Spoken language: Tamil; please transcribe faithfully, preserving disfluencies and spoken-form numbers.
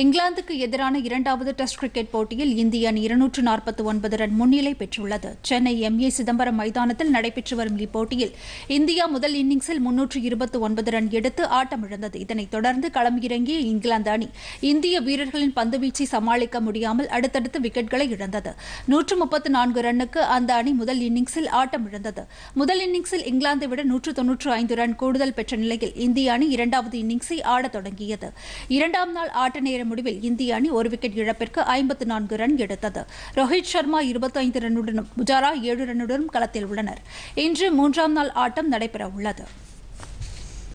இங்கிலாந்துக்கு எதிரான இரண்டாவது டெஸ்ட் கிரிக்கெட் போட்டியில் இந்திய அணி இருநூற்று நாற்பத்தி ஒன்பது ரன் முன்னிலை பெற்றுள்ளது. சென்னை எம் ஏ சிதம்பரம் மைதானத்தில் நடைபெற்று வரும் இப்போட்டியில் இந்தியா முதல் இன்னிங்ஸில் முன்னூற்று இருபத்தி ஒன்பது ரன் எடுத்து ஆட்டமிழந்தது. இதனைத் தொடர்ந்து களமிறங்கிய இங்கிலாந்து அணி இந்திய வீரர்களின் பந்துவீச்சை சமாளிக்க முடியாமல் அடுத்தடுத்து விக்கெட்களை இழந்தது. நூற்று முப்பத்தி நான்கு ரன்னுக்கு அந்த அணி முதல் இன்னிங்ஸில் ஆட்டமிழந்தது. முதல் இன்னிங்ஸில் இங்கிலாந்தை விட நூற்று தொன்னூற்று ஐந்து ரன் கூடுதல் பெற்ற நிலையில் இந்திய அணி இரண்டாவது இன்னிங்ஸை ஆடத் தொடங்கியது. இரண்டாம் நாள் ஆட்ட நேர முடிவில் இந்திய அணி ஒரு விக்கெட் இழப்பிற்கு ஐம்பத்தி நான்கு ரன் எடுத்தது. ரோஹித் சர்மா இருபத்தைந்து ரன்னுடனும் புஜாரா ஏழு ரன்னுடனும் களத்தில் உள்ளனர். இன்று மூன்றாம் நாள் ஆட்டம் நடைபெற உள்ளது.